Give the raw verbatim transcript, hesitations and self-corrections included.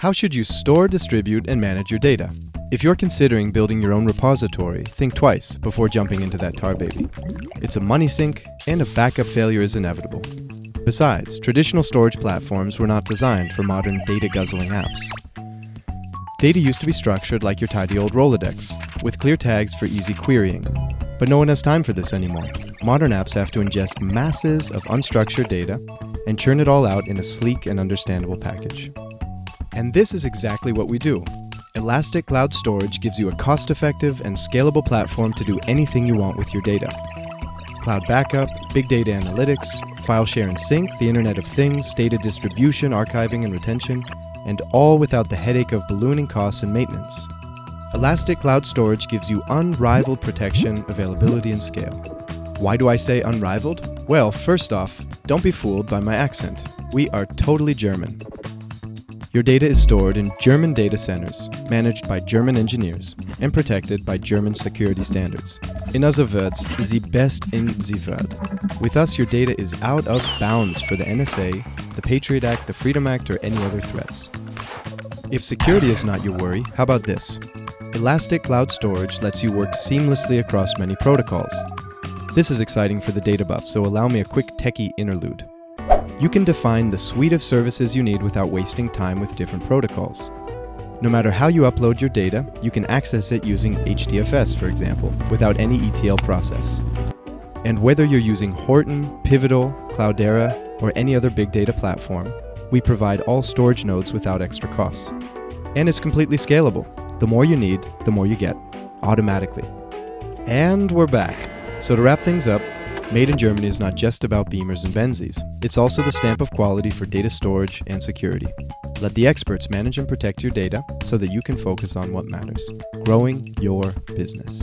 How should you store, distribute, and manage your data? If you're considering building your own repository, think twice before jumping into that tar baby. It's a money sink, and a backup failure is inevitable. Besides, traditional storage platforms were not designed for modern data-guzzling apps. Data used to be structured like your tidy old Rolodex, with clear tags for easy querying. But no one has time for this anymore. Modern apps have to ingest masses of unstructured data and churn it all out in a sleek and understandable package. And this is exactly what we do. Elastic Cloud Storage gives you a cost-effective and scalable platform to do anything you want with your data. Cloud backup, big data analytics, file share and sync, the Internet of Things, data distribution, archiving and retention, and all without the headache of ballooning costs and maintenance. Elastic Cloud Storage gives you unrivaled protection, availability, and scale. Why do I say unrivaled? Well, first off, don't be fooled by my accent. We are totally German. Your data is stored in German data centers, managed by German engineers, and protected by German security standards. In other words, the best in the world. With us, your data is out of bounds for the N S A, the Patriot Act, the Freedom Act, or any other threats. If security is not your worry, how about this? Elastic Cloud Storage lets you work seamlessly across many protocols. This is exciting for the data buff, so allow me a quick techie interlude. You can define the suite of services you need without wasting time with different protocols. No matter how you upload your data, you can access it using H D F S, for example, without any E T L process. And whether you're using Horton, Pivotal, Cloudera, or any other big data platform, we provide all storage nodes without extra costs. And it's completely scalable. The more you need, the more you get, automatically. And we're back. So to wrap things up, Made in Germany is not just about beamers and Benzis. It's also the stamp of quality for data storage and security. Let the experts manage and protect your data so that you can focus on what matters, growing your business.